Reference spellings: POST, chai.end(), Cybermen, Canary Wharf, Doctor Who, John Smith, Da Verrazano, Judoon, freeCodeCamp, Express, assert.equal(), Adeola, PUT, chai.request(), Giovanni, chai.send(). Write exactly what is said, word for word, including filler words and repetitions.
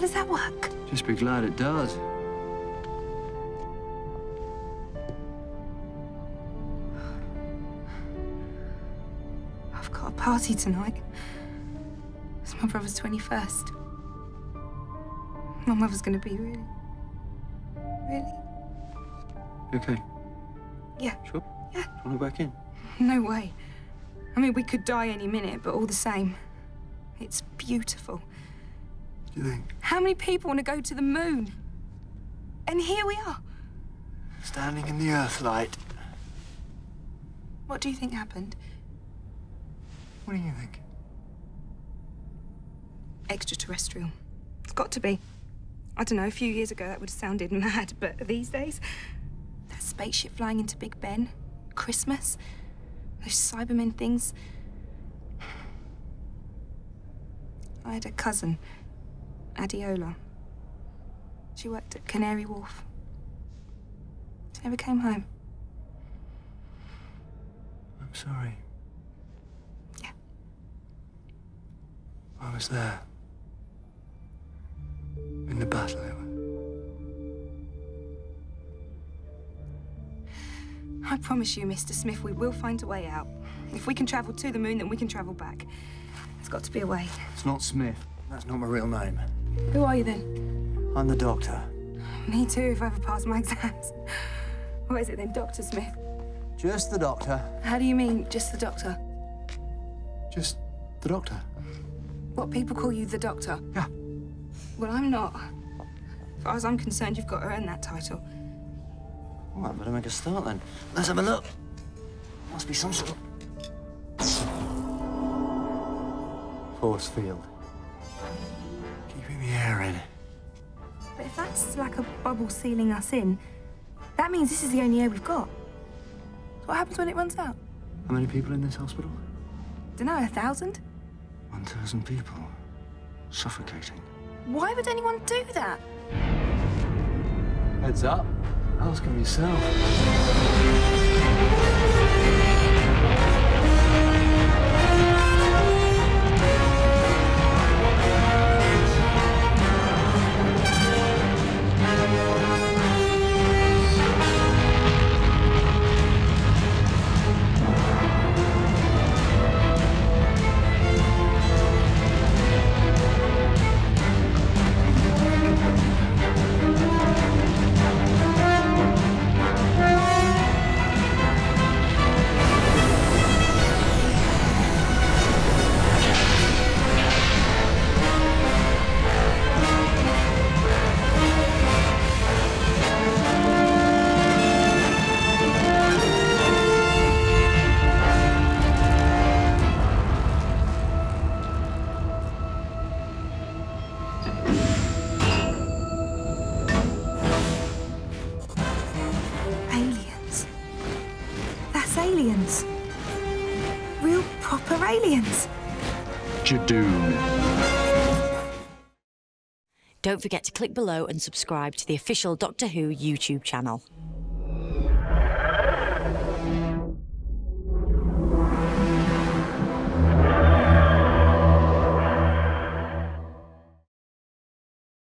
How does that work? Just be glad it does. I've got a party tonight. It's my brother's twenty-first. My mother's gonna be really, really. You okay? Yeah. Sure? Yeah. Do you want to go back in? No way. I mean, we could die any minute, but all the same, it's beautiful. What do you think? How many people want to go to the moon? And here we are. Standing in the earthlight. What do you think happened? What do you think? Extraterrestrial. It's got to be. I don't know, a few years ago that would have sounded mad, but these days, that spaceship flying into Big Ben, Christmas, those Cybermen things. I had a cousin, Adeola. She worked at Canary Wharf. She never came home. I'm sorry. Yeah. I was there. In the battle, Emma. I promise you, Mister Smith, we will find a way out. If we can travel to the moon, then we can travel back. There's got to be a way. It's not Smith. That's not my real name. Who are you, then? I'm the Doctor. Me too, if I ever pass my exams. What is it, then, Doctor Smith? Just the Doctor. How do you mean, just the Doctor? Just the Doctor. What, people call you the Doctor? Yeah. Well, I'm not. As far as I'm concerned, you've got to earn that title. All right, better make a start, then. Let's have a look. Must be some sort of force field. Keeping the air in. But if that's like a bubble sealing us in, that means this is the only air we've got. So what happens when it runs out? How many people in this hospital? Dunno, a thousand? One thousand people. Suffocating. Why would anyone do that? Heads up. Ask him yourself. Aliens. Real, proper aliens. Judoon. Don't forget to click below and subscribe to the official Doctor Who YouTube channel.